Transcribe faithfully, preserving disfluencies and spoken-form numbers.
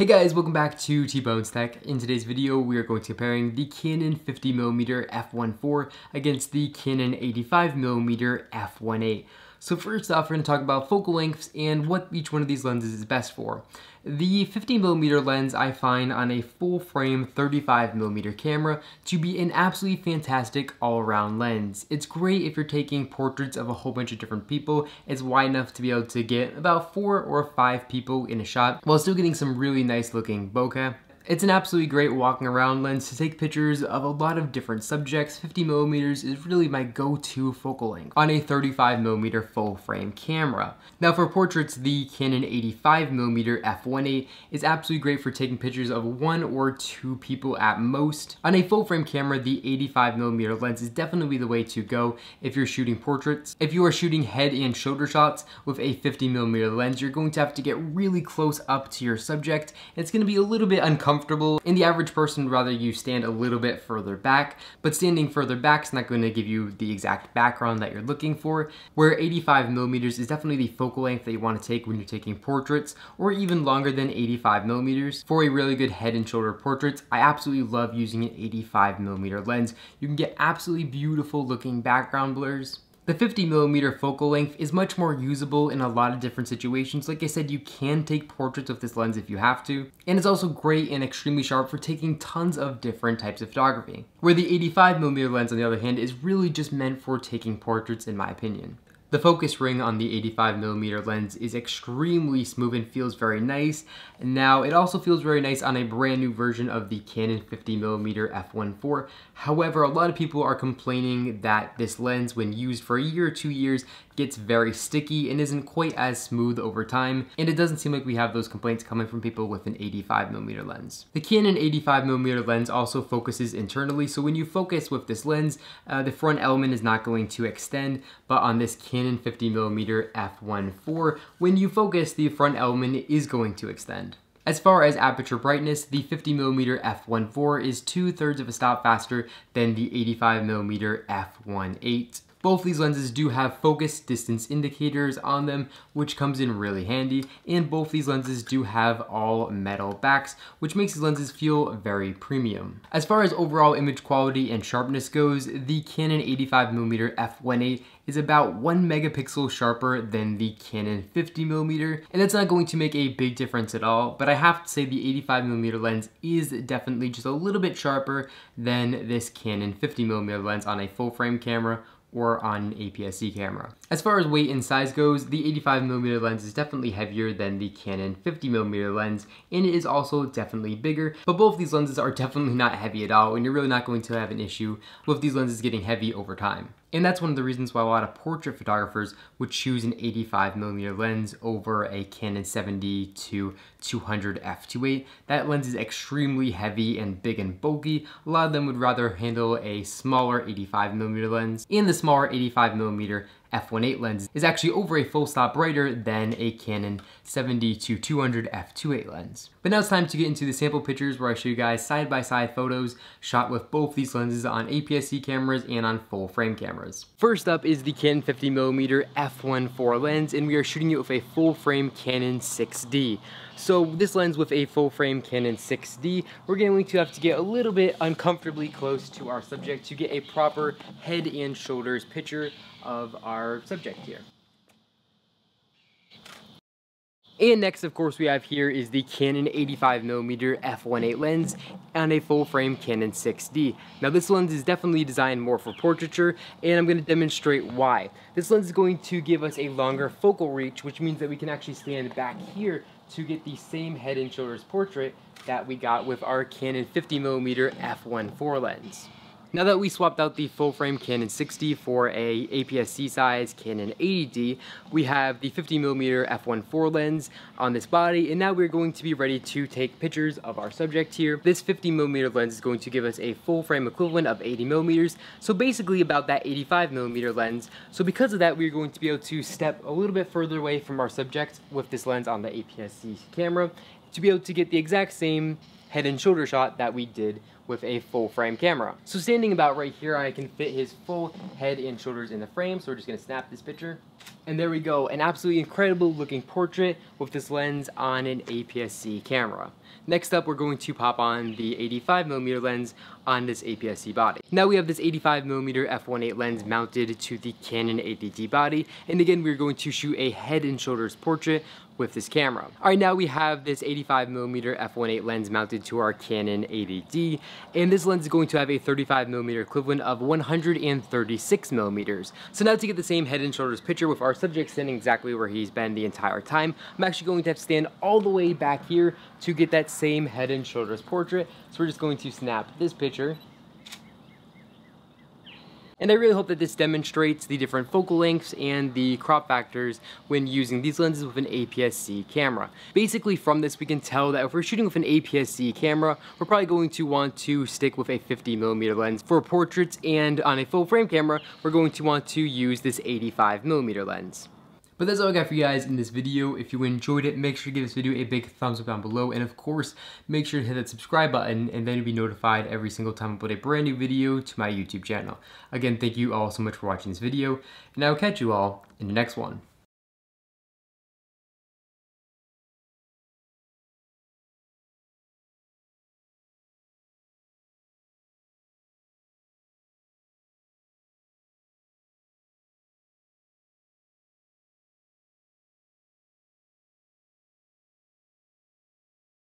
Hey guys, welcome back to T Bones Tech. In today's video, we are going to be comparing the Canon fifty millimeter f one point four against the Canon eighty-five millimeter f one point eight. So first off, we're going to talk about focal lengths and what each one of these lenses is best for. The fifty millimeter lens I find on a full frame thirty-five millimeter camera to be an absolutely fantastic all-around lens. It's great if you're taking portraits of a whole bunch of different people. It's wide enough to be able to get about four or five people in a shot while still getting some really nice looking bokeh. It's an absolutely great walking around lens to take pictures of a lot of different subjects. fifty millimeters is really my go-to focal length on a thirty-five millimeter full frame camera. Now for portraits, the Canon eighty-five millimeter f one point eight is absolutely great for taking pictures of one or two people at most. On a full frame camera, the eighty-five millimeter lens is definitely the way to go if you're shooting portraits. If you are shooting head and shoulder shots with a fifty millimeter lens, you're going to have to get really close up to your subject. It's going to be a little bit uncomfortable. Comfortable. And the average person would rather you stand a little bit further back, but standing further back is not going to give you the exact background that you're looking for, where eighty-five millimeters is definitely the focal length that you want to take when you're taking portraits, or even longer than eighty-five millimeters. For a really good head and shoulder portraits, I absolutely love using an eighty-five millimeter lens. You can get absolutely beautiful looking background blurs. The fifty millimeter focal length is much more usable in a lot of different situations. Like I said, you can take portraits with this lens if you have to, and it's also great and extremely sharp for taking tons of different types of photography. Where the eighty-five millimeter lens, on the other hand, is really just meant for taking portraits, in my opinion. The focus ring on the eighty-five millimeter lens is extremely smooth and feels very nice. Now, it also feels very nice on a brand new version of the Canon fifty millimeter f one point four. However, a lot of people are complaining that this lens, when used for a year or two years, gets very sticky and isn't quite as smooth over time. And it doesn't seem like we have those complaints coming from people with an eighty-five millimeter lens. The Canon eighty-five millimeter lens also focuses internally. So when you focus with this lens, uh, the front element is not going to extend, but on this Canon Canon fifty millimeter f one point four, when you focus, the front element is going to extend. As far as aperture brightness, the fifty millimeter f one point four is two-thirds of a stop faster than the eighty-five millimeter f one point eight. Both these lenses do have focus distance indicators on them, which comes in really handy, and both these lenses do have all metal backs, which makes these lenses feel very premium. As far as overall image quality and sharpness goes, the Canon eighty-five millimeter f one point eight is about one megapixel sharper than the Canon fifty millimeter, and that's not going to make a big difference at all, but I have to say the eighty-five millimeter lens is definitely just a little bit sharper than this Canon fifty millimeter lens on a full frame camera or on an A P S C camera. As far as weight and size goes, the eighty-five millimeter lens is definitely heavier than the Canon fifty millimeter lens, and it is also definitely bigger, but both these lenses are definitely not heavy at all, and you're really not going to have an issue with these lenses getting heavy over time. And that's one of the reasons why a lot of portrait photographers would choose an eighty-five millimeter lens over a Canon seventy to two hundred f two point eight. That lens is extremely heavy and big and bulky. A lot of them would rather handle a smaller eighty-five millimeter lens. And the smaller eighty-five millimeter f one point eight lens is actually over a full stop brighter than a Canon seventy to two hundred f two point eight lens. But now it's time to get into the sample pictures where I show you guys side-by-side photos shot with both these lenses on A P S C cameras and on full frame cameras. First up is the Canon fifty millimeter f one point four lens, and we are shooting it with a full frame Canon six D. So this lens with a full frame Canon six D, we're going to have to get a little bit uncomfortably close to our subject to get a proper head and shoulders picture of our subject here. And next, of course, we have here is the Canon eighty-five millimeter f one point eight lens and a full frame Canon six D. Now this lens is definitely designed more for portraiture, and I'm going to demonstrate why. This lens is going to give us a longer focal reach, which means that we can actually stand back here to get the same head and shoulders portrait that we got with our Canon fifty millimeter f one point four lens. Now that we swapped out the full frame Canon six D for a A P S C size Canon eighty D, we have the fifty millimeter f one point four lens on this body, and now we're going to be ready to take pictures of our subject here. This fifty millimeter lens is going to give us a full frame equivalent of eighty millimeters, so basically about that eighty-five millimeter lens. So because of that, we're going to be able to step a little bit further away from our subject with this lens on the A P S C camera to be able to get the exact same head and shoulder shot that we did with a full frame camera. So standing about right here, I can fit his full head and shoulders in the frame, so we're just gonna snap this picture. And there we go, an absolutely incredible looking portrait with this lens on an A P S C camera. Next up, we're going to pop on the eighty-five millimeter lens on this A P S C body. Now we have this eighty-five millimeter f one point eight lens mounted to the Canon eighty D body, and again we're going to shoot a head and shoulders portrait with this camera. Alright, now we have this eighty-five millimeter f one point eight lens mounted to our Canon eighty D, and this lens is going to have a thirty-five millimeter equivalent of one hundred thirty-six millimeters. So now to get the same head and shoulders picture with our subject standing exactly where he's been the entire time, I'm actually going to have to stand all the way back here to get that same head and shoulders portrait. So we're just going to snap this picture. And I really hope that this demonstrates the different focal lengths and the crop factors when using these lenses with an A P S C camera. Basically, from this we can tell that if we're shooting with an A P S C camera, we're probably going to want to stick with a fifty millimeter lens for portraits, and on a full frame camera, we're going to want to use this eighty-five millimeter lens. But that's all I got for you guys in this video. If you enjoyed it, make sure to give this video a big thumbs up down below, and of course, make sure to hit that subscribe button, and then you'll be notified every single time I put a brand new video to my YouTube channel. Again, thank you all so much for watching this video, and I will catch you all in the next one.